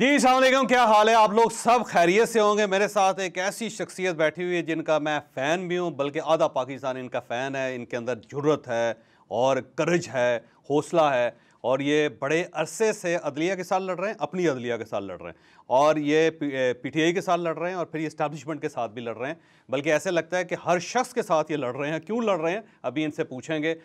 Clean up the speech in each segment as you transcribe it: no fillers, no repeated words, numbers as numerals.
जी अस्सलाम वालेकुम, क्या हाल है? आप लोग सब खैरियत से होंगे। मेरे साथ एक ऐसी शख्सियत बैठी हुई है जिनका मैं फ़ैन भी हूँ, बल्कि आधा पाकिस्तान इनका फ़ैन है। इनके अंदर जुर्रत है और करज है, हौसला है, और ये बड़े अरसे से अदलिया के साथ लड़ रहे हैं, अपनी अदलिया के साथ लड़ रहे हैं, और ये पीटीआई के साथ लड़ रहे हैं, और फिर ये इस्टेब्लिशमेंट के साथ भी लड़ रहे हैं। बल्कि ऐसे लगता है कि हर शख्स के साथ ये लड़ रहे हैं। क्यों लड़ रहे हैं, अभी इनसे पूछेंगे।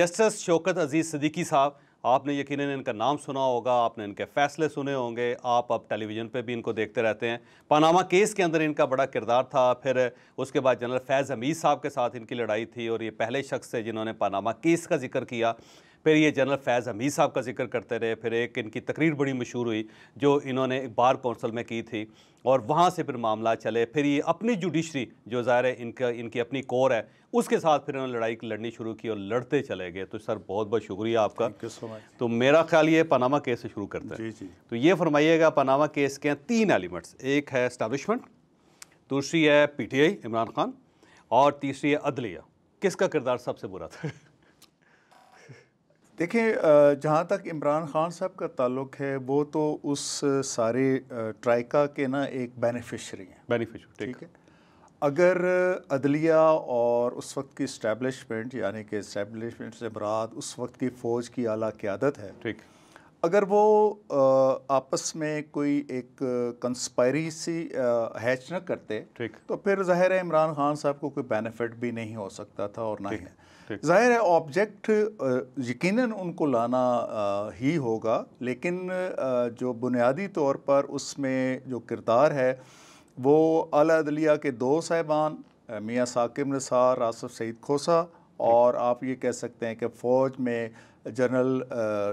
जस्टिस शौकत अजीज़ सिद्दीकी साहब, आपने यकीनन इनका नाम सुना होगा, आपने इनके फ़ैसले सुने होंगे, आप अब टेलीविज़न पे भी इनको देखते रहते हैं। पनामा केस के अंदर इनका बड़ा किरदार था, फिर उसके बाद जनरल फैज़ हमीद साहब के साथ इनकी लड़ाई थी, और ये पहले शख्स थे जिन्होंने पनामा केस का जिक्र किया। फिर ये जनरल फैज़ हमीद साहब का जिक्र करते रहे। फिर एक इनकी तकरीर बड़ी मशहूर हुई जो इन्होंने बार कौंसल में की थी, और वहाँ से फिर मामला चले। फिर ये अपनी जुडिशरी, जो ज़ाहिर है इनकी अपनी कोर है, उसके साथ फिर इन्होंने लड़ाई लड़नी शुरू की और लड़ते चले गए। तो सर बहुत बहुत शुक्रिया आपका। तो मेरा ख्याल ये पनामा केस से शुरू करते हैं। तो ये फरमाइएगा, पनामा केस के तीन एलिमेंट्स, एक है एस्टैब्लिशमेंट, दूसरी है पीटीआई इमरान खान, और तीसरी है अदलिया। किसका किरदार सबसे बुरा था? देखें, जहाँ तक इमरान खान साहब का ताल्लुक है, वो तो उस सारे ट्राइका के ना एक बेनिफिशरी हैं। बेनिफिशरी, ठीक है। अगर अदलिया और उस वक्त की इस्टेब्लिशमेंट, यानी कि इस्टेब्लिशमेंट से मुराद उस वक्त की फ़ौज की आला क़यादत है, ठीक, अगर वो आपस में कोई एक कंस्पायरेसी हैच न करते, ठीक, तो फिर ज़ाहिर है इमरान खान साहब को कोई बेनिफिट भी नहीं हो सकता था, और ना ही ज़ाहिर है ऑब्जेक्ट यकीनन उनको लाना ही होगा, लेकिन जो बुनियादी तौर पर उसमें जो किरदार है वो आला अदलिया के दो साहिबान, मियां साकिब निसार, आसिफ सईद खोसा, और आप ये कह सकते हैं कि फ़ौज में जनरल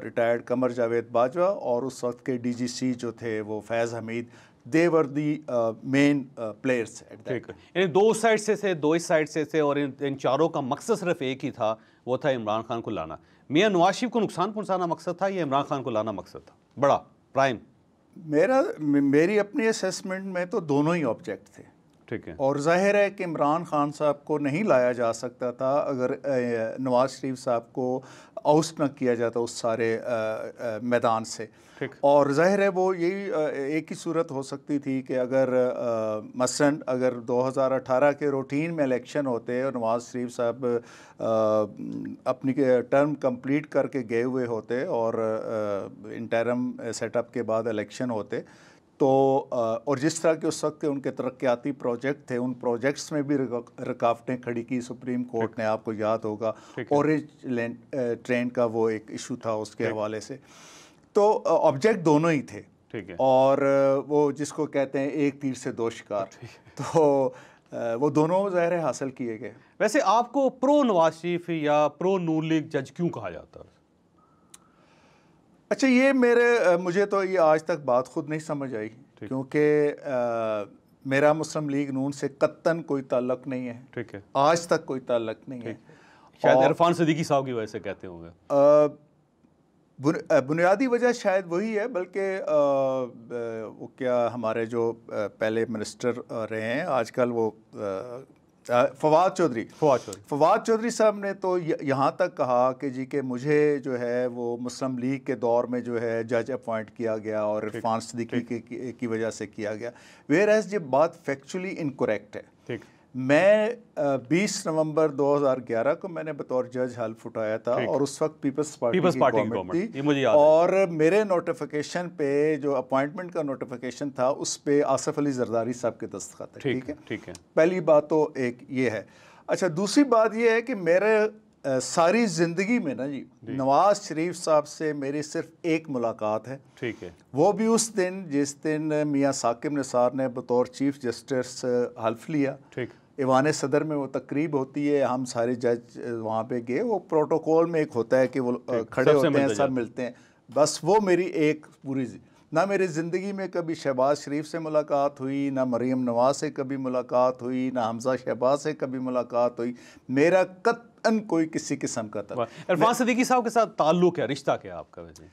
रिटायर्ड कमर जावेद बाजवा और उस वक्त के डीजीसी जो थे वो Faiz Hameed, they were the main players. यानी दो साइड से थे, दो ही साइड से थे, और इन चारों का मकसद सिर्फ एक ही था, वो था इमरान खान को लाना। मियां नवाज शरीफ को नुकसान पहुंचाना मकसद था, या इमरान खान को लाना मकसद था? बड़ा प्राइम मेरी अपनी असेसमेंट में तो दोनों ही ऑब्जेक्ट थे, ठीक है। और जाहिर है कि इमरान खान साहब को नहीं लाया जा सकता था अगर नवाज शरीफ साहब को आउट न किया जाता उस सारे मैदान से, ठीक। और जाहिर है वो यही एक ही सूरत हो सकती थी कि अगर मसलन अगर 2018 के रूटीन में इलेक्शन होते और नवाज शरीफ साहब अपनी टर्म कंप्लीट करके गए हुए होते और इंटरम सेटअप के बाद इलेक्शन होते, तो और जिस तरह के उस वक्त उनके तरक्याती प्रोजेक्ट थे, उन प्रोजेक्ट्स में भी रुकावटें खड़ी की सुप्रीम कोर्ट ने, आपको याद होगा ऑरेंज ट्रेन का वो एक इशू था, उसके हवाले से। तो ऑब्जेक्ट दोनों ही थे, ठीक है। और वो जिसको कहते हैं एक तीर से दो शिकार, तो वो दोनों ज़ाहिर हासिल किए गए। वैसे आपको प्रो नवाज शरीफ या प्रो नून लीग जज क्यों कहा जाता है? अच्छा, ये मुझे तो ये आज तक बात खुद नहीं समझ आई, क्योंकि मेरा मुस्लिम लीग नून से कत्तन कोई ताल्लुक नहीं है, ठीक है, आज तक कोई ताल्लुक नहीं है। शायद इरफान सिद्दीकी साहब की वजह से कहते होंगे, बुनियादी वजह शायद वही है, बल्कि वो क्या हमारे जो पहले मिनिस्टर रहे हैं आजकल वो फवाद चौधरी साहब ने तो यहाँ तक कहा कि जी के मुझे जो है वो मुस्लिम लीग के दौर में जो है जज अपॉइंट किया गया और इरफान सिद्दीकी की वजह से किया गया। वेयर एज ये बात फैक्चुअली इनकरेक्ट है, ठीक। मैं 20 नवंबर 2011 को मैंने बतौर जज हल्फ उठाया था, और उस वक्त पीपल्स पार्टी की गवर्नमेंट थी, मुझे याद है। और मेरे नोटिफिकेशन पे जो अपॉइंटमेंट का नोटिफिकेशन था उस पे आसिफ अली जरदारी साहब के दस्तखत है, ठीक है, ठीक है। पहली बात तो एक ये है। अच्छा, दूसरी बात ये है कि मेरे सारी ज़िंदगी में ना जी नवाज शरीफ साहब से मेरी सिर्फ एक मुलाकात है, ठीक है, वो भी उस दिन जिस दिन मियां साकिब निसार ने बतौर चीफ जस्टिस हल्फ लिया, ठीक। ईवान सदर में वो तकरीब होती है, हम सारे जज वहाँ पे गए, वो प्रोटोकॉल में एक होता है कि वो खड़े होते हैं, सब मिलते हैं। बस वो मेरी एक पूरी, ना मेरी ज़िंदगी में कभी शहबाज शरीफ से मुलाकात हुई, ना मरीम नवाज़ से कभी मुलाकात हुई, ना हमज़ा शहबाज से कभी मुलाकात हुई, मेरा कतन कोई किसी किस्म का था। इरफान सिद्दीकी साहब के साथ ताल्लुक़ है, रिश्ता क्या आपका? वैसे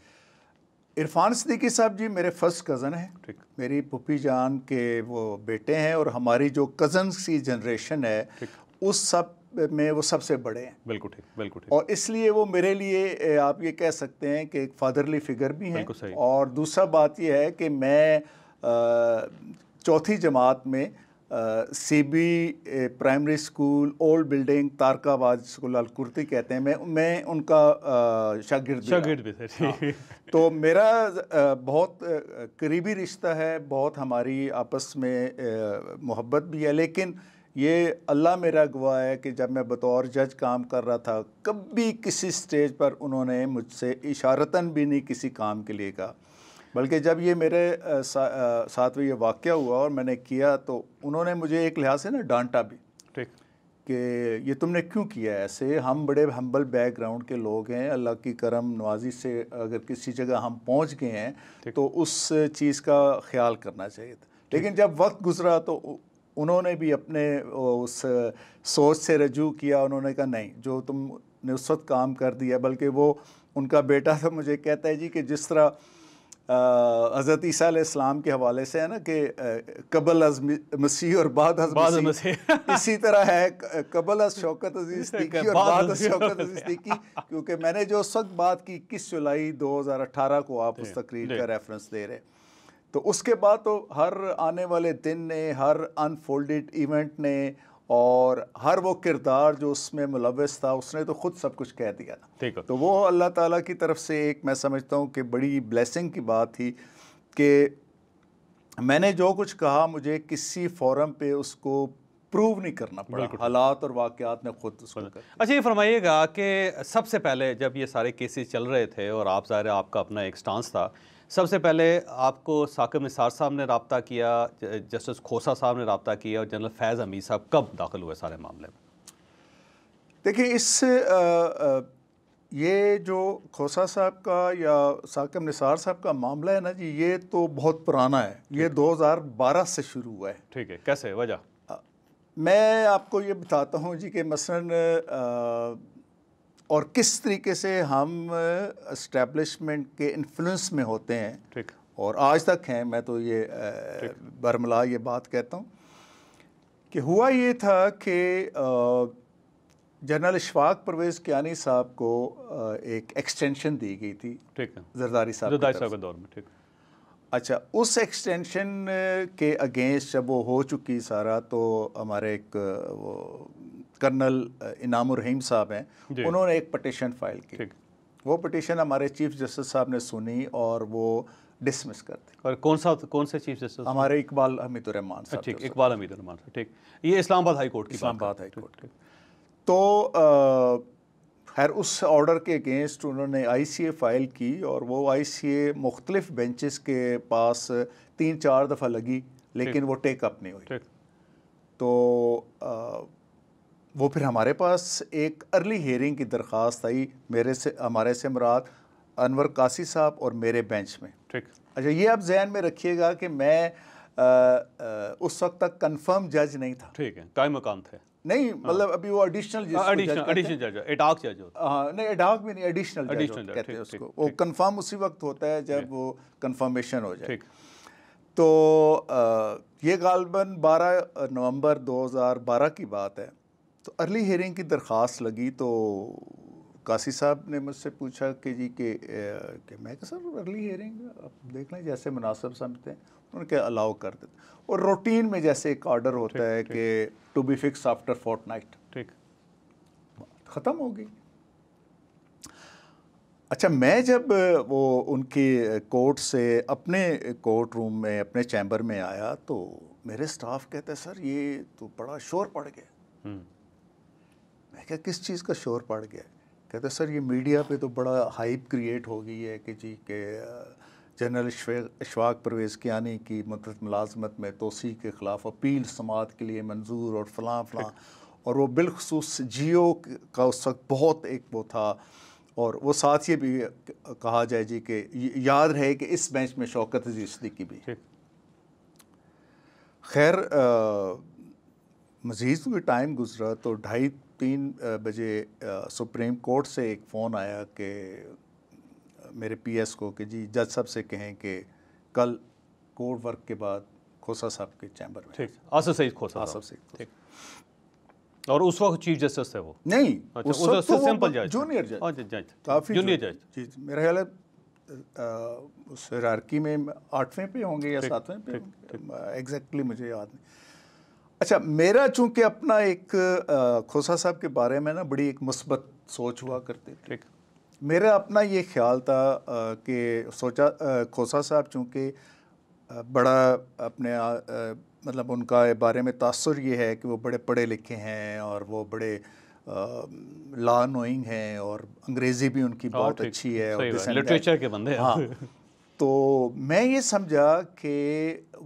इरफान सिद्दीकी साहब जी मेरे फर्स्ट कज़न हैं, ठीक। मेरी पुप्पी जान के वो बेटे हैं, और हमारी जो कज़न्स की जनरेशन है उस सब में वो सबसे बड़े हैं। बिल्कुल ठीक, बिल्कुल ठीक। और इसलिए वो मेरे लिए आप ये कह सकते हैं कि एक फादरली फिगर भी हैं। और दूसरा बात ये है कि मैं चौथी जमात में CB primary school old building Tarakabad school अलकुर्ती कहते हैं, मैं उनका शागिर्द भी था। तो मेरा बहुत करीबी रिश्ता है, बहुत हमारी आपस में मोहब्बत भी है। लेकिन ये अल्लाह मेरा गवाह है कि जब मैं बतौर जज काम कर रहा था, कभी किसी स्टेज पर उन्होंने मुझसे इशारतन भी नहीं किसी काम के लिए कहा। बल्कि जब ये मेरे साथ ये वाक़या हुआ और मैंने किया तो उन्होंने मुझे एक लिहाज से ना डांटा भी, ठीक, कि ये तुमने क्यों किया ऐसे। हम बड़े हम्बल बैकग्राउंड के लोग हैं, अल्लाह की करम नवाजी से अगर किसी जगह हम पहुंच गए हैं तो उस चीज़ का ख्याल करना चाहिए था। लेकिन जब वक्त गुजरा तो उन्होंने भी अपने उस सोच से रजू किया। उन्होंने कहा नहीं, जो तुमने उस वक्त काम कर दिया, बल्कि वो उनका बेटा था मुझे कहता है जी कि जिस तरह हज़रत ईसा अलैहिस्सलाम के हवाले से है ना कि कबल अज़ मसीह और बाद अज़ मसीह, इसी तरह है कबल अज़ शौकत अजीज़ सिद्दीकी और बाद अज़ शौकत अजीज़ सिद्दीकी। क्योंकि मैंने जो उस वक्त बात की 21 जुलाई 2018 को आप उस तकरीर का रेफरेंस दे रहे, तो उसके बाद तो हर आने वाले दिन ने, हर अनफोल्डेड इवेंट ने और हर वो किरदार जो उसमें मुलव्वस था उसने तो ख़ुद सब कुछ कह दिया था। तो वो अल्लाह ताला की तरफ से एक मैं समझता हूँ कि बड़ी ब्लेसिंग की बात थी कि मैंने जो कुछ कहा मुझे किसी फोरम पे उसको प्रूव नहीं करना पड़ा, हालात और वाक़यात ने ख़ुद उसको। अच्छा ये फरमाइएगा कि सबसे पहले जब ये सारे केसेस चल रहे थे और आप ज़ाहिर आपका अपना एक स्टांस था, सबसे पहले आपको साक़िब निसार साहब ने रब्ता किया, जस्टिस खोसा साहब ने रब्ता किया, और जनरल फैज़ हमीद साहब कब दाखिल हुए सारे मामले में? देखिए इस ये जो खोसा साहब का या साक़िब निसार साहब का मामला है ना जी, ये तो बहुत पुराना है, ये 2012 से शुरू हुआ है। ठीक है, कैसे वजह? मैं आपको ये बताता हूँ जी कि मसलन और किस तरीके से हम एस्टेब्लिशमेंट के इन्फ्लुएंस में होते हैं, ठीक, और आज तक हैं। मैं तो ये बरमला ये बात कहता हूँ कि हुआ ये था कि जनरल अशफाक परवेज़ कियानी साहब को एक एक्सटेंशन दी गई थी, ठीक है, जरदारी साहब के दौर में, ठीक। अच्छा, उस एक्सटेंशन के अगेंस्ट जब वो हो चुकी सारा, तो हमारे एक वो कर्नल इनामुर रहीम साहब हैं, उन्होंने एक पटिशन फाइल की। वो पटिशन हमारे चीफ जस्टिस साहब ने सुनी और वो डिसमिस कर दी। और कौन से चीफ जस्टिस? हमारे इकबाल अहमद रहमान साहब। ठीक, इकबाल अहमद रहमान साहब, ठीक। ये इस्लामाबाद हाई कोर्ट की, इस्लामाबाद हाई कोर्ट की। तो खैर उस ऑर्डर के अगेंस्ट उन्होंने ICA फाइल की और वो ICA मुख्तलिफ बेंचेस के पास 3-4 दफ़ा लगी, लेकिन वो टेकअप नहीं हुई। तो वो फिर हमारे पास एक अर्ली हेयरिंग की दरख्वास्त आई, हमारे से मुराद अनवर कासी साहब और मेरे बेंच में, ठीक। अच्छा ये आप जहन में रखिएगा कि मैं उस वक्त तक कंफर्म जज नहीं था, ठीक है, कायम मकाम थे नहीं, मतलब अभी वो एडिशनल जज कहते हैं उसको। वो कंफर्म उसी वक्त होता है जब वो कंफर्मेशन हो जाए। तो ये गालबन 12 नवंबर 2012 की बात है। तो अर्ली हेयरिंग की दरख्वास्त लगी तो कासी साहब ने मुझसे पूछा कि जी कि मैं कहा सर अर्ली हेयरिंग आप देख लें जैसे मुनासिब समझते हैं, उनके अलाउ कर देते। और रूटीन में जैसे एक ऑर्डर होता है कि to be fix after fortnight, ठीक, ख़त्म हो गई। अच्छा मैं जब वो उनकी कोर्ट से अपने कोर्ट रूम में अपने चैम्बर में आया तो मेरे स्टाफ कहते हैं सर ये तो बड़ा शोर पड़ गया। मैं क्या किस चीज़ का शोर पड़ गया? कहते सर ये मीडिया पे तो बड़ा हाइप क्रिएट हो गई है कि जी के जनरल अशफाक परवेज़ कियानी की मुद्दत मुलाजमत में तोसी के ख़िलाफ़ अपील समात के लिए मंजूर और फलां। और वो बिलखसूस जियो का उस वक्त बहुत एक वो था। और वो साथ ये भी कहा जाए जी कि याद रहे कि इस बेंच में शौकत अजीज़ सिद्दीकी भी। खैर मज़ीद कोई टाइम गुजरा तो 2:30-3 बजे सुप्रीम कोर्ट से एक फ़ोन आया कि मेरे PS को कि जी जज साहब से कहें कि कल कोर्ट वर्क के बाद खोसा साहब के चैम्बर में, ठीक, आसिफ सईद खोसा। और उस वक्त चीफ जस्टिस थे वो? नहीं, अच्छा, उस वक्त तो सिंपल जज, जूनियर जज, काफी जूनियर जज। जी, मेरा ख्याल है उस हायरार्की में 8वें पे होंगे या 7वें पे, एग्जैक्टली मुझे याद नहीं। अच्छा, मेरा चूंकि अपना एक खोसा साहब के बारे में ना बड़ी एक मुस्बत सोच हुआ करती थी, मेरा अपना ये ख्याल था कि सोचा खोसा साहब चूंकि बड़ा अपने मतलब उनका बारे में तासुर ये है कि वो बड़े पढ़े लिखे हैं और वो बड़े लॉ नोइंग हैं और अंग्रेज़ी भी उनकी बहुत अच्छी है और लिटरेचर के बंदे हैं। हाँ, तो मैं ये समझा कि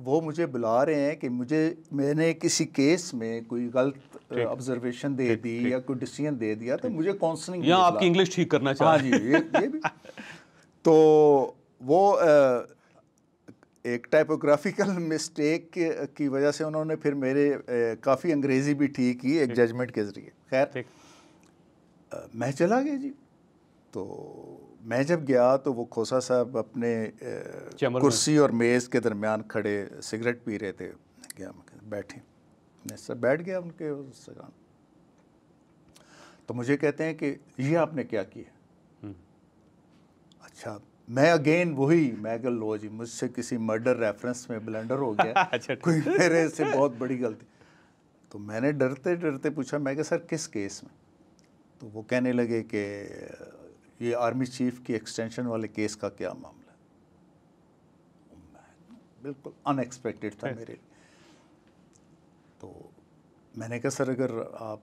वो मुझे बुला रहे हैं कि मैंने किसी केस में कोई गलत ऑब्जर्वेशन दे दी या कोई डिसीजन दे दिया, तो मुझे काउंसलिंग या आपकी इंग्लिश ठीक करना चाहिए। हाँ जी, ये भी। तो वो एक टाइपोग्राफिकल मिस्टेक की वजह से उन्होंने फिर मेरे काफ़ी अंग्रेज़ी भी ठीक की एक जजमेंट के ज़रिए। खैर, मैं चला गया जी। तो मैं जब गया तो वो खोसा साहब अपने कुर्सी और मेज़ के दरमियान खड़े सिगरेट पी रहे थे। गया, बैठे, मैं सब बैठ गया उनके उस जगह। तो मुझे कहते हैं कि ये आपने क्या किया? अच्छा, मैं अगेन वही, मैं कह लो जी मुझसे किसी मर्डर रेफरेंस में ब्लेंडर हो गया। अच्छा, कोई मेरे से बहुत बड़ी गलती। तो मैंने डरते डरते पूछा, मैं कहा सर किस केस में? तो वो कहने लगे कि ये आर्मी चीफ की एक्सटेंशन वाले केस का क्या मामला है। बिल्कुल अनएक्सपेक्टेड था मेरे लिए। तो मैंने कहा सर अगर आप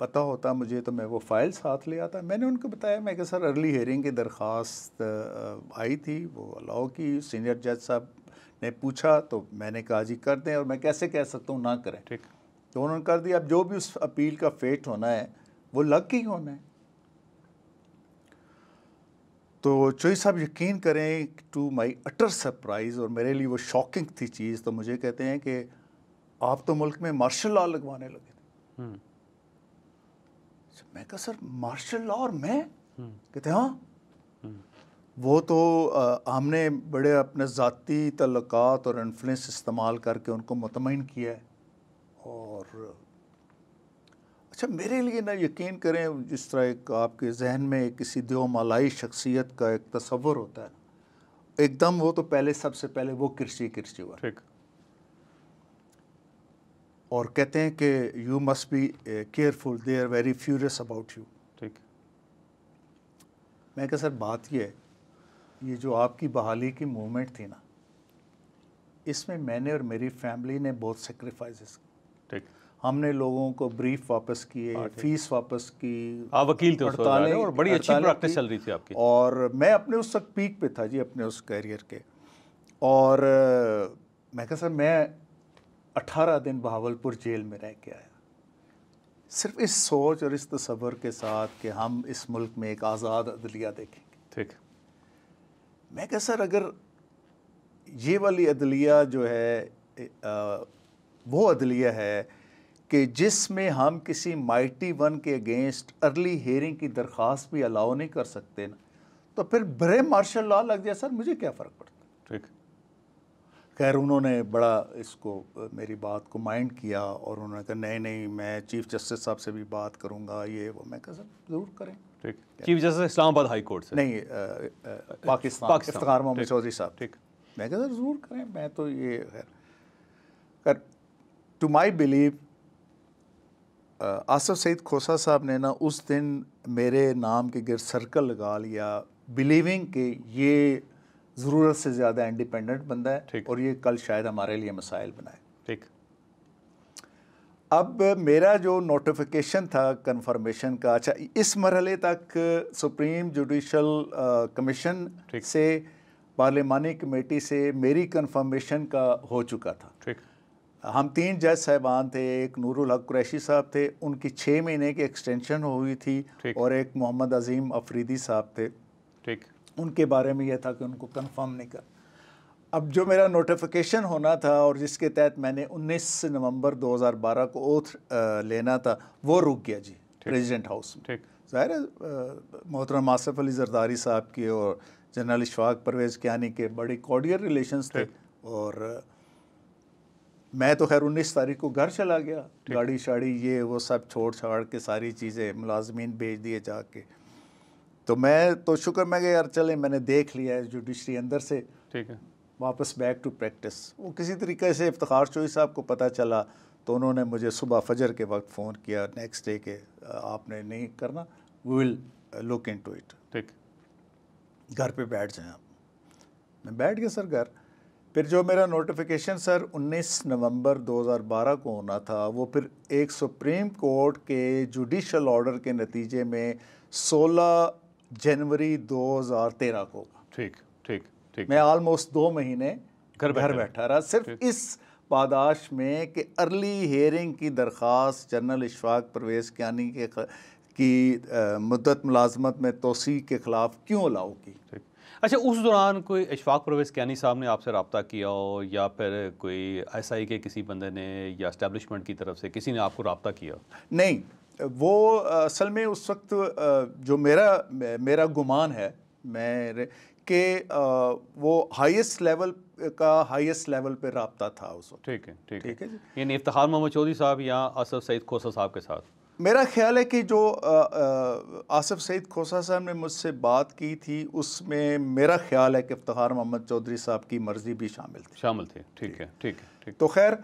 पता होता मुझे तो मैं वो फ़ाइल साथ ले आता। मैंने उनको बताया, मैं कहा सर अर्ली हेयरिंग की दरख्वास्त आई थी, वो अलाउ की, सीनियर जज साहब ने पूछा, तो मैंने कहा जी कर दें, और मैं कैसे कह सकता हूँ ना करें। ठीक, तो उन्होंने कर दिया। अब जो भी उस अपील का फेट होना है वो लग के ही होना है। तो चौधरी साहब यकीन करें, टू माई अटर सरप्राइज़, और मेरे लिए वो शॉकिंग थी चीज़, तो मुझे कहते हैं कि आप तो मुल्क में मार्शल लॉ लगवाने लगे थे। मैं कहा सर मार्शल लॉ और मैं? कहते हैं हाँ। वो तो हमने बड़े अपने ज़ाती तल्लुकात और इन्फ्लुएंस इस्तेमाल करके उनको मुतमईन किया है। और अच्छा, मेरे लिए ना यकीन करें, जिस तरह एक आपके जहन में किसी देवमालाई शख्सियत का एक तस्वर होता है, एकदम वो तो पहले सबसे पहले वो किरची हुआ। ठीक, और कहते हैं कि you must be careful, they are very furious about you. ठीक, मैं कहा सर बात ये है, ये जो आपकी बहाली की मूवमेंट थी ना, इसमें मैंने और मेरी फैमिली ने बहुत सेक्रीफाइसेस की। ठीक, हमने लोगों को ब्रीफ वापस किए, फीस वापस की, आप वकील थे और बड़ी अच्छी प्रैक्टिस चल रही थी आपकी, और मैं अपने उस वक्त पीक पे था जी अपने उस कैरियर के। और मैं कहा सर मैं 18 दिन बहावलपुर जेल में रह के आया, सिर्फ इस सोच और इस तस्वर के साथ कि हम इस मुल्क में एक आज़ाद अदलिया देखेंगे। ठीक, मैं कहा सर अगर ये वाली अदलिया जो है वो अदलिया है कि जिसमें हम किसी माइटी वन के अगेंस्ट अर्ली हेयरिंग की दरख्वास्त भी अलाउ नहीं कर सकते ना, तो फिर बड़े मार्शल लॉ लग जाए, सर मुझे क्या फ़र्क पड़ता। ठीक, खैर उन्होंने बड़ा इसको, मेरी बात को माइंड किया, और उन्होंने कहा नहीं नहीं मैं चीफ जस्टिस साहब से भी बात करूंगा ये वो। मैं कहा सर ज़रूर करें। ठीक, chief justice Islamabad high court से? नहीं, पाकिस्तान, इफ्तिखार मोहम्मद चौधरी साहब। ठीक, मैं कहा सर ज़रूर करें, मैं तो ये खैर to my believe Asif Saeed Khosa साहब ने ना उस दिन मेरे नाम के गिर सर्कल लगा लिया, बिलीविंग कि ये ज़रूरत से ज़्यादा इंडिपेंडेंट बंदा है और ये कल शायद हमारे लिए मसाइल बनाए। ठीक, अब मेरा जो नोटिफिकेशन था कन्फर्मेशन का, अच्छा इस मरहले तक सुप्रीम जुडिशल कमीशन से, पार्लिमानी कमेटी से मेरी कन्फर्मेशन का हो चुका था। ठीक, हम 3 जज साहबान थे, एक नूरुल हक कुरैशी साहब थे, उनकी 6 महीने की एक्सटेंशन हुई थी, और एक मोहम्मद अजीम अफरीदी साहब थे। ठीक, उनके बारे में यह था कि उनको कंफर्म नहीं कर। अब जो मेरा नोटिफिकेशन होना था और जिसके तहत मैंने 19 नवंबर 2012 को ओथ लेना था, वो रुक गया जी प्रेसिडेंट हाउस में। ज़ाहिर है मोहतरम आसिफ अली जरदारी साहब के और जनरल अशफाक परवेज़ कियानी के बड़ी कॉर्डियल रिलेशंस थे, और मैं तो खैर 19 तारीख को घर चला गया, गाड़ी शाड़ी ये वो सब छोड़ छाड़ के सारी चीज़ें मुलाजमीन भेज दिए जाके। तो मैं तो शुक्र मैं यार चले मैंने देख लिया है जुडिशरी अंदर से, ठीक है, वापस बैक टू प्रैक्टिस। वो किसी तरीके से इफ्तिखार चौधरी साहब को पता चला तो उन्होंने मुझे सुबह फजर के वक्त फ़ोन किया नेक्स्ट डे के, आपने नहीं करना, we will look into it, ठीक, घर पे बैठ जाएं आप। मैं बैठ गया सर घर। फिर जो मेरा नोटिफिकेशन सर 19 नवंबर 2012 को होना था, वो फिर एक सुप्रीम कोर्ट के जुडिशल ऑर्डर के नतीजे में 16 जनवरी 2013 को होगा। ठीक ठीक ठीक। मैं ऑलमोस्ट 2 महीने घर बैठा रहा सिर्फ इस पादाश में कि अर्ली हेयरिंग की दरख्वास्त जनरल अशफाक परवेज़ कियानी की मुद्दत मुलाजमत में तोसी के ख़िलाफ़ क्यों लाओ की। अच्छा, उस दौरान कोई अशफाक परवेज़ कियानी साहब ने आपसे रब्ता किया हो या फिर कोई एसआई के किसी बंदे ने या एस्टेब्लिशमेंट की तरफ से किसी ने आपको रब्ता किया? नहीं, वो असल में उस वक्त जो मेरा गुमान है मेरे कि वो हाईएस्ट लेवल का हाईएस्ट लेवल पे रब्ता था उस वक्त। ठीक है ठीक है, यानी इफ्तिखार मोहम्मद चौधरी साहब या आसिफ सईद खोसा साहब के साथ। मेरा ख्याल है कि जो आसिफ सईद खोसा साहब ने मुझसे बात की थी उसमें मेरा ख्याल है कि इफ्तिखार मोहम्मद चौधरी साहब की मर्जी भी शामिल थे। ठीक है ठीक है ठीक। तो खैर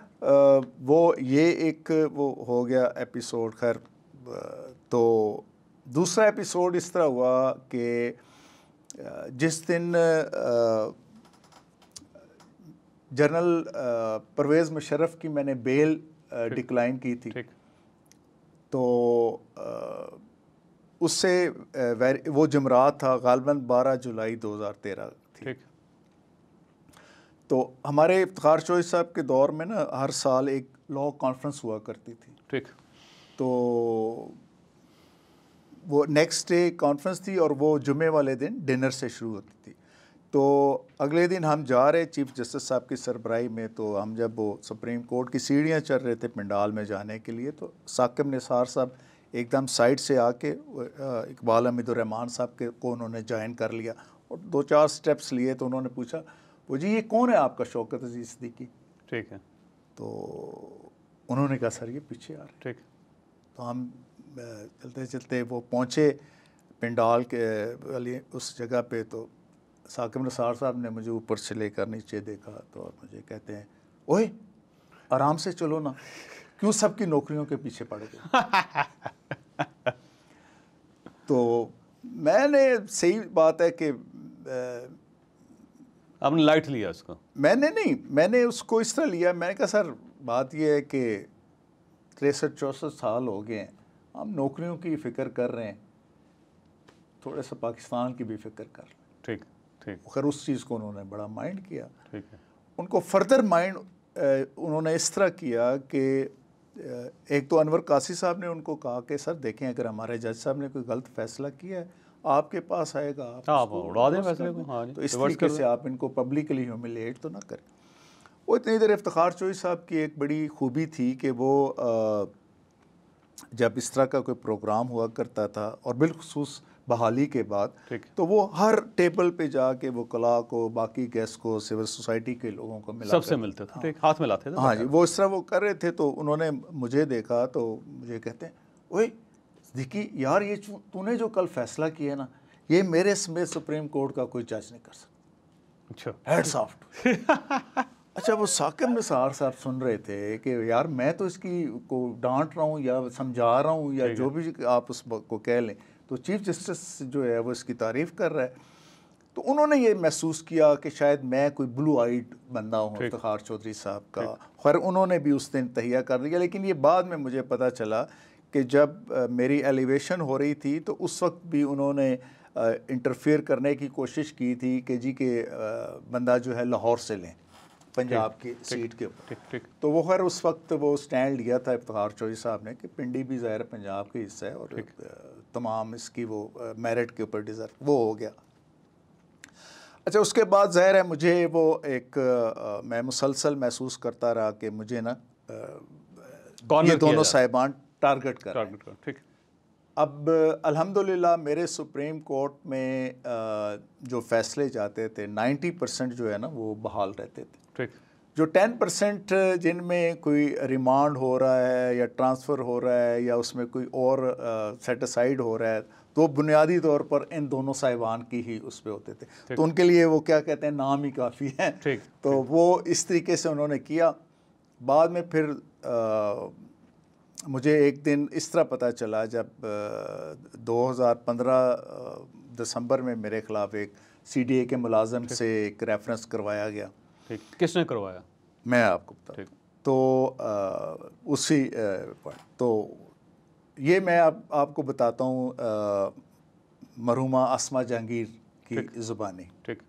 वो ये एक वो हो गया एपिसोड। खैर तो दूसरा एपिसोड इस तरह हुआ कि जिस दिन जनरल परवेज़ मुशर्रफ की मैंने बेल डिक्लाइन की थी, तो उससे वो जुमरात था गालबन 12 जुलाई 2013 थी। तो हमारे इफ्तिखार चौधरी साहब के दौर में ना हर साल एक लॉ कॉन्फ्रेंस हुआ करती थी। ठीक। तो वो नेक्स्ट डे कॉन्फ्रेंस थी और वो जुमे वाले दिन डिनर से शुरू होती थी। तो अगले दिन हम जा रहे चीफ जस्टिस साहब की सरबराही में, तो हम जब वो सुप्रीम कोर्ट की सीढ़ियाँ चढ़ रहे थे पंडाल में जाने के लिए, तो साकिब निसार साहब एकदम साइड से आके इकबाल अहमद रहमान साहब के को उन्होंने ज्वाइन कर लिया और 2-4 स्टेप्स लिए। तो उन्होंने पूछा, वो जी ये कौन है आपका? शौकत अजीज सिद्दीकी। ठीक है। तो उन्होंने कहा सर ये पीछे आ रहे। ठीक। तो हम चलते चलते वो पहुँचे पंडाल के वाली उस जगह पे, तो साकिब निसार साहब ने मुझे ऊपर से लेकर नीचे देखा तो मुझे कहते हैं, ओए आराम से चलो ना, क्यों सबकी नौकरियों के पीछे पड़ गए। तो मैंने सही बात है कि आपने लाइट लिया उसको। मैंने उसको इस तरह लिया, मैंने कहा सर बात यह है कि 63-64 साल हो गए हैं, हम नौकरियों की फिक्र कर रहे हैं, थोड़ा सा पाकिस्तान की भी फिक्र कर रहे हैं। ठीक ठीक। खैर उस चीज़ को उन्होंने बड़ा माइंड किया। ठीक है। उनको फर्दर माइंड उन्होंने इस तरह किया कि एक तो अनवर कासी साहब ने उनको कहा कि सर देखें अगर हमारे जज साहब ने कोई गलत फैसला किया है आपके पास आएगा, आप उड़ा दें फैसले को। हाँ, तो इस तरीके से आप इनको पब्लिकली ह्यूमिलिएट तो ना करें। वो इतनी देर इफ्तिखार चौधरी साहब की एक बड़ी खूबी थी कि वो जब इस तरह का कोई प्रोग्राम हुआ करता था और बिलखुसूस बहाली के बाद, तो वो हर टेबल पे जाके वो कला को बाकी गेस्ट को सिविल सोसाइटी के लोगों को मिला सबसे मिलते थे। हाँ, हाथ मिलाते थे। हाँ जी, वो इस तरह वो कर रहे थे। तो उन्होंने मुझे देखा तो मुझे कहते हैं, ओए सिद्दीकी यार ये तूने जो कल फैसला किया ना ये मेरे समेत सुप्रीम कोर्ट का कोई जज नहीं कर सकता। अच्छा, हेड्स ऑफ। अच्छा, वो साकिब निसार साहब सुन रहे थे कि यार मैं तो इसकी को डांट रहा हूँ या समझा रहा हूँ या जो भी आप उसको कह लें, तो चीफ जस्टिस जो है वो इसकी तारीफ़ कर रहा है। तो उन्होंने ये महसूस किया कि शायद मैं कोई ब्लू आइड बंदा हूँ इफ्तिखार चौधरी साहब का। खैर उन्होंने भी उस दिन तहिया कर दिया, लेकिन ये बाद में मुझे पता चला कि जब मेरी एलिवेशन हो रही थी तो उस वक्त भी उन्होंने इंटरफेयर करने की कोशिश की थी कि जी के बंदा जो है लाहौर से लें पंजाब की सीट के ऊपर। तो वो खैर उस वक्त वो स्टैंड लिया था इफ्तिखार चौधरी साहब ने कि पिंडी भी ज़ाहिर पंजाब का हिस्सा है और तमाम इसकी वो मेरिट के ऊपर डिज़र्व वो हो गया। अच्छा, उसके बाद ज़ाहिर है मुझे वो एक मैं मुसलसल महसूस करता रहा कि मुझे ना ये दोनों साहिबान टारगेट कर रहे हैं। ठीक। अब अल्हम्दुलिल्लाह मेरे सुप्रीम कोर्ट में जो फैसले जाते थे 90% जो है ना वो बहाल रहते थे। ठीक। जो 10% जिनमें कोई रिमांड हो रहा है या ट्रांसफ़र हो रहा है या उसमें कोई और सेटिसाइड हो रहा है, तो बुनियादी तौर पर इन दोनों साहिबान की ही उस पर होते थे, तो उनके लिए वो क्या कहते हैं नाम ही काफ़ी है। तो वो इस तरीके से उन्होंने किया। बाद में फिर मुझे एक दिन इस तरह पता चला जब 2015 दिसंबर में मेरे ख़िलाफ़ एक CDA के मुलाजम से एक रेफरेंस करवाया गया। ठीक, किसने करवाया मैं आपको बता। तो उसी तो ये मैं आपको बताता हूँ मरहूमा अस्मा जहांगीर की ज़ुबानी। ठीक,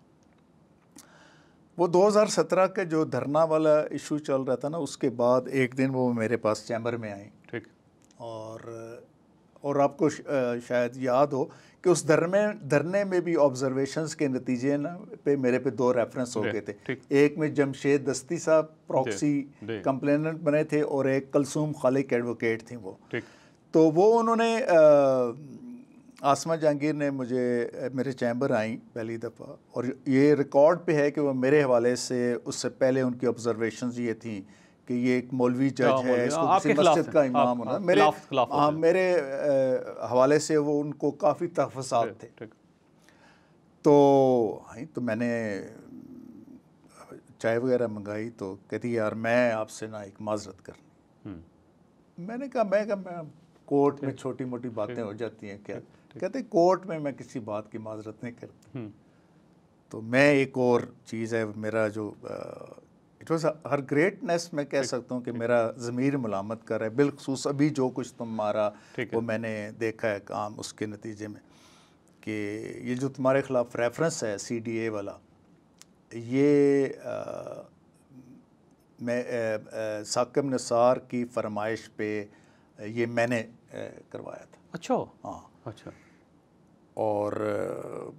वो 2017 के जो धरना वाला इशू चल रहा था ना, उसके बाद एक दिन वो मेरे पास चैम्बर में आई। ठीक, और आपको शायद याद हो कि उस धरने में भी ऑब्जर्वेशंस के नतीजे ना पे मेरे पे 2 रेफरेंस हो गए थे। एक में जमशेद दस्ती साहब प्रॉक्सी कंप्लेनेंट बने थे और एक कलसूम खालिक एडवोकेट थी वो। तो वो उन्होंने आसमा जहांगीर ने मुझे मेरे चैम्बर आई पहली दफ़ा, और ये रिकॉर्ड पे है कि वो मेरे हवाले से उससे पहले उनकी ऑब्जर्वेशंस ये थी कि ये एक मौलवी जज है, इसको किसी मस्जिद का इमाम होना मेरे हवाले से वो उनको काफ़ी तहफ़सात थे। तो मैंने चाय वगैरह मंगाई तो कहती यार मैं आपसे ना एक माजरत करनी। मैंने कहा मैं कोर्ट में छोटी मोटी बातें हो जाती हैं क्या? कहते कोर्ट में मैं किसी बात की माजरत नहीं करती। तो मैं एक और चीज़ है मेरा जो इट वॉज हर ग्रेटनेस मैं कह सकता हूँ कि मेरा ज़मीर मलामत कर रहा है, बिलखसूस अभी जो कुछ तुम्हारा वो मैंने देखा है काम उसके नतीजे में कि ये जो तुम्हारे ख़िलाफ़ रेफरेंस है CDA वाला, ये मैं साकिब निसार की फरमाइश पे ये मैंने करवाया था। अच्छा, हाँ अच्छा। और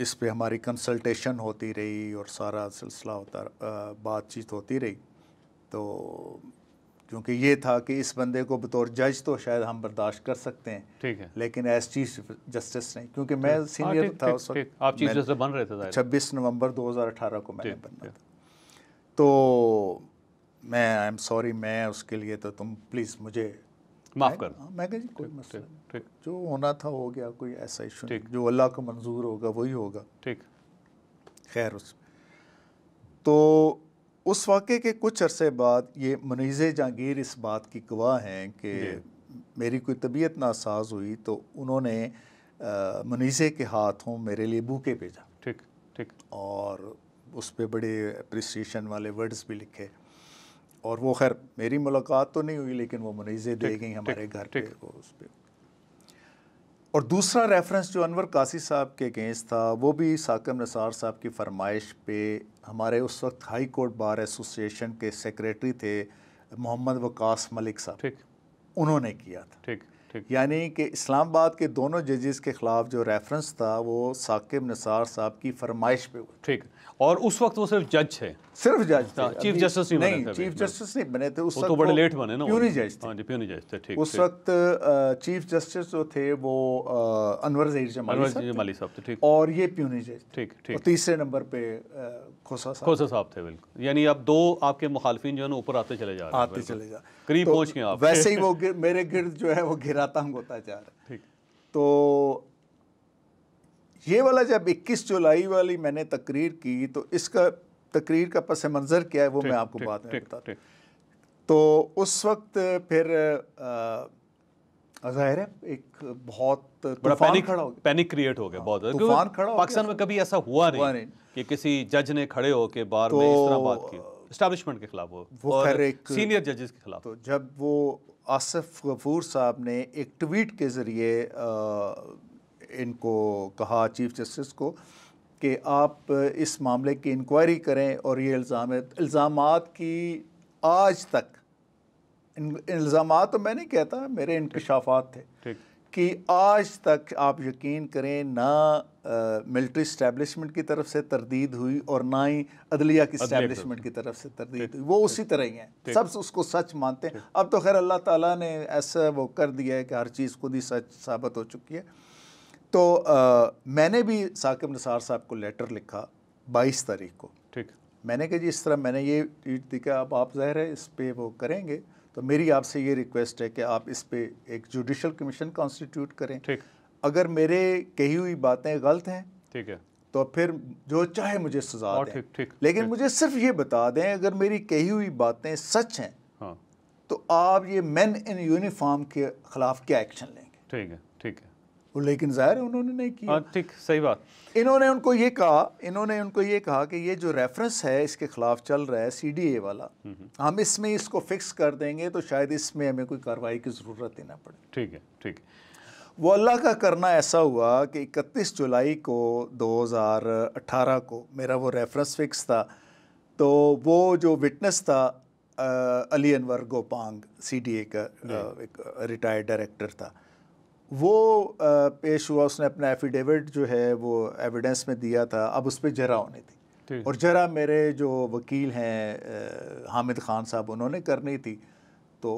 इस पे हमारी कंसल्टेशन होती रही और सारा सिलसिला बातचीत होती रही। तो क्योंकि ये था कि इस बंदे को बतौर जज तो शायद हम बर्दाश्त कर सकते हैं, ठीक है, लेकिन एज चीफ जस्टिस नहीं, क्योंकि मैं सीनियर था उस वक्त। आप चीफ जस्टिस बन रहे थे? 26 नवंबर 2018 को मैंने बनना था। तो मैं आई एम सॉरी, मैं उसके लिए तो तुम प्लीज़ मुझे माफ़ कर। मैं कह जी कोई मसला नहीं, जो होना था हो गया, कोई ऐसा इशू नहीं, जो अल्लाह को मंजूर होगा वही होगा। ठीक, खैर तो उस वाक़े के कुछ अरसे बाद ये मुनीज़े जहांगीर इस बात की गवाह हैं कि मेरी कोई तबीयत नासाज हुई तो उन्होंने मुनीज़े के हाथों मेरे लिए बूके भेजा। ठीक ठीक, और उस पर बड़े अप्रिसिएशन वाले वर्ड्स भी लिखे। और वो खैर मेरी मुलाकात तो नहीं हुई, लेकिन वो मुनीज़े दे गई हमारे घर पे उस पर। और दूसरा रेफरेंस जो अनवर कासी साहब के अगेंस्ट था, वो भी साकिब निसार साहब की फरमाइश पे हमारे उस वक्त हाई कोर्ट बार एसोसिएशन के सेक्रेटरी थे मोहम्मद वकास मलिक साहब, उन्होंने किया था। ठीक ठीक, यानी कि इस्लामाबाद के दोनों जजेस के ख़िलाफ़ जो रेफरेंस था वो साकिब निसार साहब की फरमाइश पे हुआ। ठीक, और उस वक्त वो सिर्फ जज थे, सिर्फ जज थे, चीफ जस्टिस नहीं, चीफ जस्टिस नहीं बने थे उस वक्त, तो बड़े लेट बने ना, प्यूनी जज थे। प्यूनी जज थे, ठीक। उस वक्त चीफ जस्टिस जो थे वो अनवर जमाली साहब थे, ठीक, और ये प्यूनी जज। ठीक ठीक, और तीसरे नंबर पे खोसा साहब थे, बिल्कुल। यानी अब 2 आपके मुखालफिन जो है ना ऊपर आते चले जा करीब पहुँच गए आप। वैसे ही वो मेरे गिर्द जो है वो घिरातंग होता जा रहा है। ठीक, तो ये वाला जब 21 जुलाई वाली मैंने तकरीर की तो इसका तकरीर का पस मंज़र क्या है वो मैं आपको बाद में बताता हूँ। तो उस वक्त फिर ज़ाहिर है एक बहुत बड़ा पैनिक क्रिएट हो गया, बहुत तूफान खड़ा हो। पाकिस्तान में कभी ऐसा हुआ नहीं कि किसी जज ने खड़े होकर बार में इस तरह बात की एस्टैब्लिशमेंट के खिलाफ हो, सीनियर जजेस के खिलाफ। तो जब वो आसिफ गफूर साहब ने एक ट्वीट के ज़रिए इनको कहा, चीफ जस्टिस को, कि आप इस मामले की इंक्वायरी करें और ये इल्ज़ामात की आज तक इल्ज़ामात तो मैं नहीं कहता, मेरे इंकशाफात थे कि आज तक आप यकीन करें ना मिलिट्री इस्टेब्लिशमेंट की तरफ से तरदीद हुई और ना ही अदलिया की इस्टेब्लिशमेंट की तरफ से तरदीद हुई, वो उसी तरह ही हैं, सब उसको सच मानते हैं। अब तो खैर अल्लाह ताला ने ऐसा वो कर दिया है कि हर चीज़ खुद ही सच साबित हो चुकी है। तो मैंने भी साकिब निसार साहब को लेटर लिखा 22 तारीख को। ठीक, मैंने कहा जी इस तरह मैंने ये ट्वीट देखा, अब आप ज़ाहिर है इस पर वो करेंगे, तो मेरी आपसे ये रिक्वेस्ट है कि आप इस पर एक जुडिशल कमीशन कॉन्स्टिट्यूट करें। ठीक, अगर मेरे कही हुई बातें गलत हैं ठीक है तो फिर जो चाहे मुझे सजा दें, लेकिन मुझे सिर्फ ये बता दें अगर मेरी कही हुई बातें सच हैं हाँ। तो आप ये मैन इन यूनिफॉर्म के खिलाफ क्या एक्शन लेंगे। ठीक है, ठीक है। लेकिन ज़ाहिर है उन्होंने नहीं किया। ठीक, सही बात। इन्होंने उनको ये कहा कि ये जो रेफरेंस है इसके खिलाफ चल रहा है CDA वाला, हम इसमें इसको फिक्स कर देंगे तो शायद इसमें हमें कोई कार्रवाई की ज़रूरत ही ना पड़े। ठीक है, ठीक है। वो अल्लाह का करना ऐसा हुआ कि 31 जुलाई को 2018 को मेरा वो रेफरेंस फिक्स था, तो वो जो विटनेस था अली अनवर गोपांग CDA का एक रिटायर्ड डायरेक्टर था, वो पेश हुआ। उसने अपना एफिडेविट जो है वो एविडेंस में दिया था। अब उस पर जरा होनी थी और जरा मेरे जो वकील हैं हामिद खान साहब उन्होंने करनी थी, तो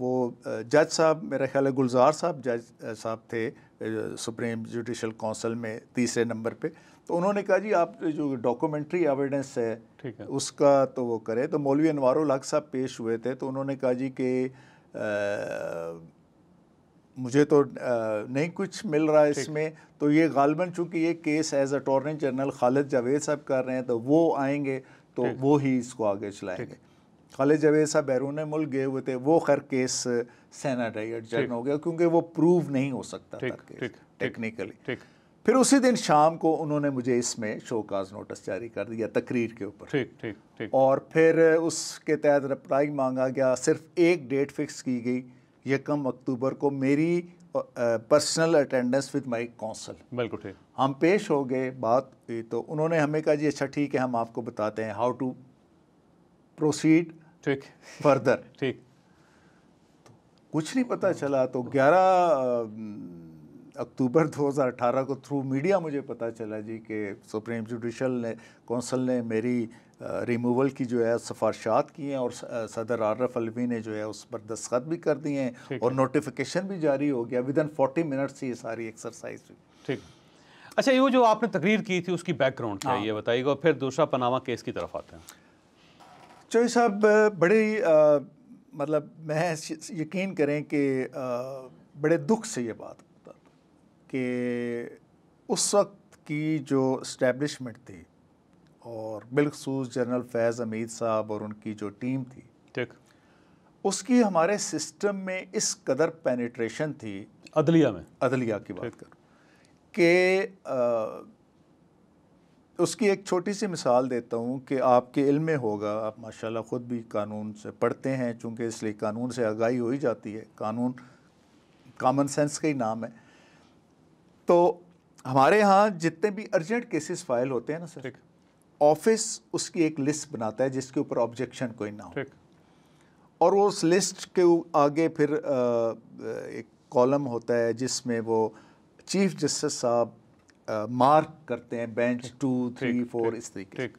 वो जज साहब मेरा ख्याल है गुलजार साहब जज साहब थे सुप्रीम जुडिशल काउंसिल में 3 नंबर पे, तो उन्होंने कहा जी आप जो डॉक्यूमेंट्री एविडेंस है उसका तो वो करें। तो मौलवी अनवारुल हक साहब पेश हुए थे, तो उन्होंने कहा जी कि मुझे तो नहीं कुछ मिल रहा है इसमें, तो ये गालबन चूँकि ये case as attorney general Khalid Javed साहब कर रहे हैं तो वो आएंगे तो वो ही इसको आगे चलाएंगे। खालिद जावेद साहब बैरून मुल्क गए हुए थे, वो खैर केस सेनेट जन हो गया क्योंकि वो प्रूव नहीं हो सकता था टेक्निकली। फिर उसी दिन शाम को उन्होंने मुझे इसमें शोकाज नोटिस जारी कर दिया तकरीर के ऊपर। ठीक, ठीक, ठीक। और फिर उसके तहत रिप्लाई मांगा गया, सिर्फ एक डेट फिक्स की गई 1 अक्टूबर को मेरी personal attendance with my counsel. बिल्कुल ठीक। हम पेश हो गए, बात हुई, तो उन्होंने हमें कहा जी अच्छा ठीक है हम आपको बताते हैं हाउ टू प्रोसीड फर्दर। ठीक, तो कुछ नहीं पता चला। तो 11 अक्टूबर 2018 को थ्रू मीडिया मुझे पता चला जी कि सुप्रीम जुडिशल ने काउंसिल ने मेरी रिमूवल की जो है सिफारिशात की हैं और सदर आरिफ अलवी ने जो है उस पर दस्तखत भी कर दिए हैं और नोटिफिकेशन भी जारी हो गया। विदिन 40 मिनट्स ये सारी एक्सरसाइज हुई। ठीक, अच्छा ये जो आपने तकरीर की थी उसकी बैकग्राउंड क्या है ये बताइएगा, और फिर दूसरा पनामा केस की तरफ आते हैं। चौधरी साहब बड़ी मतलब मैं यकीन करें कि बड़े दुख से ये बात होता कि उस वक्त की जो इस्टेब्लिशमेंट थी और बिलखसूस जनरल फैज़ हमीद साहब और उनकी जो टीम थी ठीक, उसकी हमारे सिस्टम में इस कदर पेनिट्रेशन थी अदलिया में, अदलिया की बात करूँ कि उसकी एक छोटी सी मिसाल देता हूँ कि आपके इल्म में होगा, आप माशाल्लाह ख़ुद भी कानून से पढ़ते हैं चूँकि इसलिए कानून से आगाही हो ही जाती है, कानून कामन सेंस का ही नाम है। तो हमारे यहाँ जितने भी अर्जेंट केसेस फाइल होते हैं ना सर, ऑफिस उसकी एक लिस्ट बनाता है जिसके ऊपर ऑब्जेक्शन कोई ना हो, और वो उस लिस्ट के आगे फिर एक कॉलम होता है जिसमें वो चीफ जस्टिस साहब मार्क करते हैं बेंच 2, 3, 4 इस तरीके से।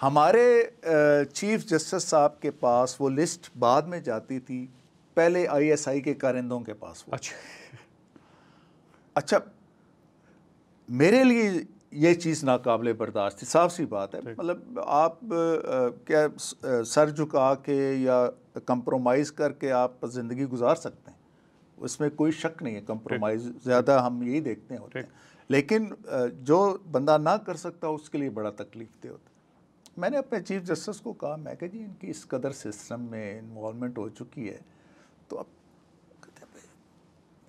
हमारे चीफ जस्टिस साहब के पास वो लिस्ट बाद में जाती थी, पहले ISI के कारिंदों के पास वो। अच्छा मेरे लिए ये चीज़ नाकाबिले बर्दाश्त थी, साफ सी बात है। मतलब आप क्या सर झुका के या कंप्रोमाइज़ करके आप ज़िंदगी गुजार सकते हैं, उसमें कोई शक नहीं है, कंप्रोमाइज़ ज़्यादा हम यही देखते हैं होते हैं, लेकिन जो बंदा ना कर सकता उसके लिए बड़ा तकलीफ दे होता है। मैंने अपने चीफ जस्टिस को कहा, मैं कहा जी इनकी इस कदर सिस्टम में इन्वॉल्वमेंट हो चुकी है तो अब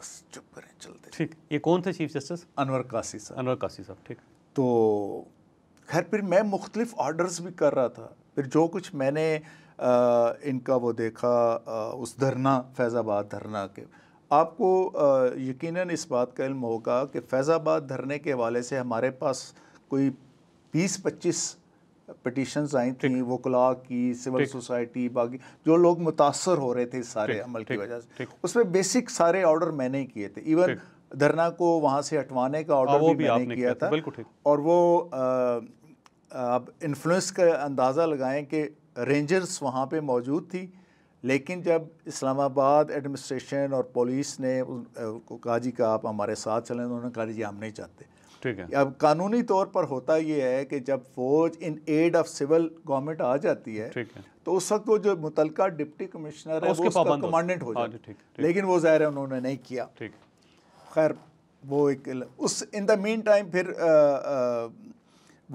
बस चुप करें चलते। ठीक, ये कौन थे चीफ जस्टिस? अनवर कासी साहब। अनवर कासी साहब, ठीक। तो खैर फिर मैं मुख्तलिफ ऑर्डर्स भी कर रहा था, फिर जो कुछ मैंने इनका वो देखा उस धरना फैज़ाबाद धरना के, आपको यकीनन इस बात का इल्म होगा कि फैज़ाबाद धरने के हवाले से हमारे पास कोई 20-25 पटिशन्स आई थी, वकला की, सिविल सोसाइटी, बाकी जो लोग मुतासर हो रहे थे इस सारे अमल की वजह से, उसमें बेसिक सारे ऑर्डर मैंने ही किए थे। इवन धरना को वहाँ से हटवाने का ऑर्डर भी मैंने किया था। और वो आप इन्फ्लुएंस का अंदाज़ा लगाएं कि रेंजर्स वहाँ पे मौजूद थी, लेकिन जब इस्लामाबाद एडमिनिस्ट्रेशन और पुलिस ने उनको कहा जी का आप हमारे साथ चलें, उन्होंने कहा जी हम नहीं चाहते। ठीक है। अब कानूनी तौर पर होता ये है कि जब फौज in aid of civil government आ जाती है, ठीक है, तो उस वक्त वो जो मुतलका डिप्टी कमिश्नर है उसका कमांडेंट हो जाता है, लेकिन वो ज़ाहिर है उन्होंने नहीं किया। ठीक, खैर वो एक उस इन द मीन टाइम फिर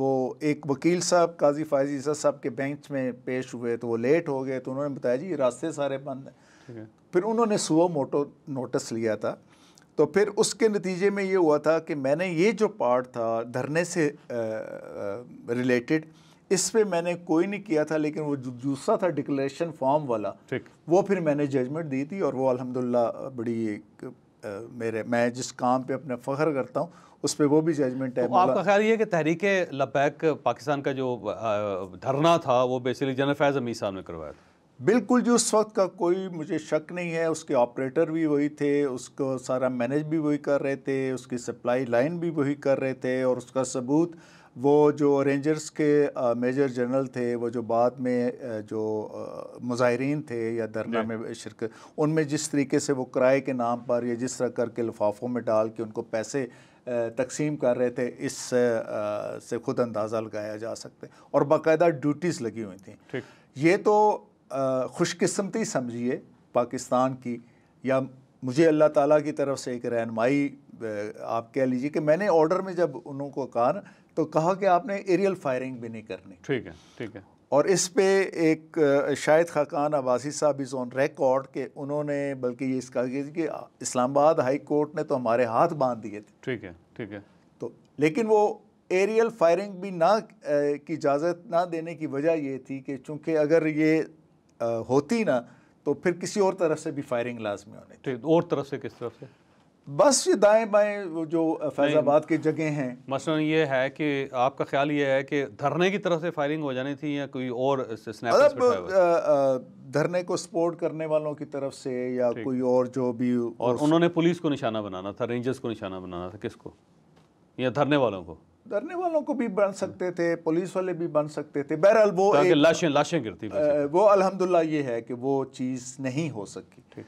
वो एक वकील साहब काजी फायजी साहब के बेंच में पेश हुए तो वो लेट हो गए, तो उन्होंने बताया जी रास्ते सारे बंद हैं। फिर उन्होंने सुओ मोटो नोटिस लिया था, तो फिर उसके नतीजे में ये हुआ था कि मैंने ये जो पार्ट था धरने से रिलेटेड इस पे मैंने कोई नहीं किया था, लेकिन वो दूसरा था डिक्लेरेशन फॉर्म वाला, वो फिर मैंने जजमेंट दी थी और वो अल्हम्दुलिल्लाह बड़ी एक मैं जिस काम पे अपना फ़ख्र करता हूँ उस पर वो भी जजमेंट है। तो आपका ख्याल ये है कि तहरीक लबैक पाकिस्तान का जो धरना था वो बेसिकली जनरल फैज़ हमीद साहब ने करवाया था? बिल्कुल जी, उस वक्त का कोई मुझे शक नहीं है। उसके ऑपरेटर भी वही थे, उसको सारा मैनेज भी वही कर रहे थे, उसकी सप्लाई लाइन भी वही कर रहे थे, और उसका सबूत वो जो रेंजर्स के मेजर जनरल थे, वो जो बाद में जो मुजाहिरीन थे या धरना में शिरकत उनमें जिस तरीके से वो किराए के नाम पर या जिस तरह करके लिफाफों में डाल के उनको पैसे तकसीम कर रहे थे, इस से खुद अंदाज़ा लगाया जा सकता है। और बाकायदा ड्यूटीज़ लगी हुई थी। ये तो खुशकिस्मती समझिए पाकिस्तान की, या मुझे अल्लाह ताला की तरफ से एक रहनुमाई आप कह लीजिए कि मैंने ऑर्डर में जब उनको कहा तो कहा कि आपने एरियल फायरिंग भी नहीं करनी। ठीक है, ठीक है। और इस पे एक शायद खाकान अबासी साहब इज़ ऑन रिकॉर्ड के उन्होंने बल्कि ये इसका कि इस्लामाबाद हाई कोर्ट ने तो हमारे हाथ बांध दिए थे। ठीक है, ठीक है। तो लेकिन वो एरियल फायरिंग भी ना की इजाज़त ना देने की वजह ये थी कि चूँकि अगर ये होती ना तो फिर किसी और तरफ से भी फायरिंग लाजमी होनी। ठीक, और तरफ से किस तरफ से? बस ये दाएँ बाएँ जो फैज़ाबाद की जगह हैं। मसलन ये है कि आपका ख्याल ये है कि धरने की तरफ से फायरिंग हो जानी थी या कोई और मतलब धरने को सपोर्ट करने वालों की तरफ से या कोई और जो भी? और उन्होंने पुलिस को निशाना बनाना था, रेंजर्स को निशाना बनाना था, किसको? या धरने वालों को? धरने वालों को भी बन सकते थे, पुलिस वाले भी बन सकते थे। बहरहाल वो लाशें गिरती वो अल्हम्दुलिल्लाह ये है कि वो चीज़ नहीं हो सकी।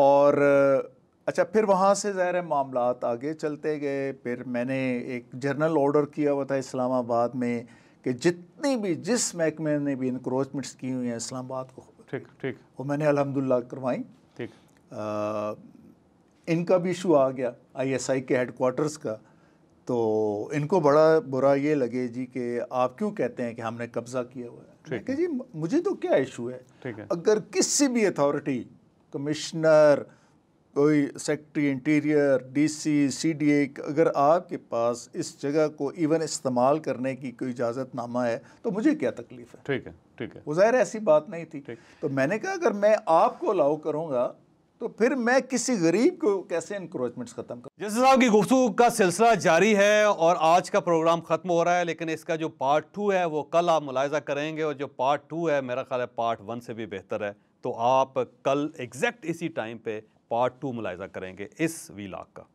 और अच्छा फिर वहाँ से ज़ाहिर मामलात आगे चलते गए। फिर मैंने एक जनरल ऑर्डर किया हुआ था इस्लामाबाद में कि जितनी भी जिस महकमे ने भी इनक्रोचमेंट्स की हुई हैं इस्लामाबाद को, ठीक ठीक, वो मैंने अल्हम्दुलिल्लाह करवाई। ठीक, इनका भी इशू आ गया ISI के हेडक्वार्टर्स का, तो इनको बड़ा बुरा ये लगे जी कि आप क्यों कहते हैं कि हमने कब्ज़ा किया हुआ है। जी मुझे तो क्या इशू है? ठीक है, अगर किसी भी अथॉरिटी कमिश्नर कोई सेक्रेटरी इंटीरियर DC CDA अगर आपके पास इस जगह को इवन इस्तेमाल करने की कोई इजाज़तनामा है तो मुझे क्या तकलीफ़ है? ठीक है, ठीक है। वो ज़ाहिर ऐसी बात नहीं थी। तो मैंने कहा अगर मैं आपको अलाउ करूँगा तो फिर मैं किसी गरीब को कैसे इंक्रोचमेंट्स ख़त्म करूँ? जस्टिस साहब की गुफ्तगू का सिलसिला जारी है और आज का प्रोग्राम ख़त्म हो रहा है, लेकिन इसका जो पार्ट 2 है वो कल आप मुलायजा करेंगे, और जो पार्ट 2 है मेरा ख्याल है पार्ट 1 से भी बेहतर है। तो आप कल एग्जैक्ट इसी टाइम पर पार्ट 2 मुलायजा करेंगे इस वीलाग का।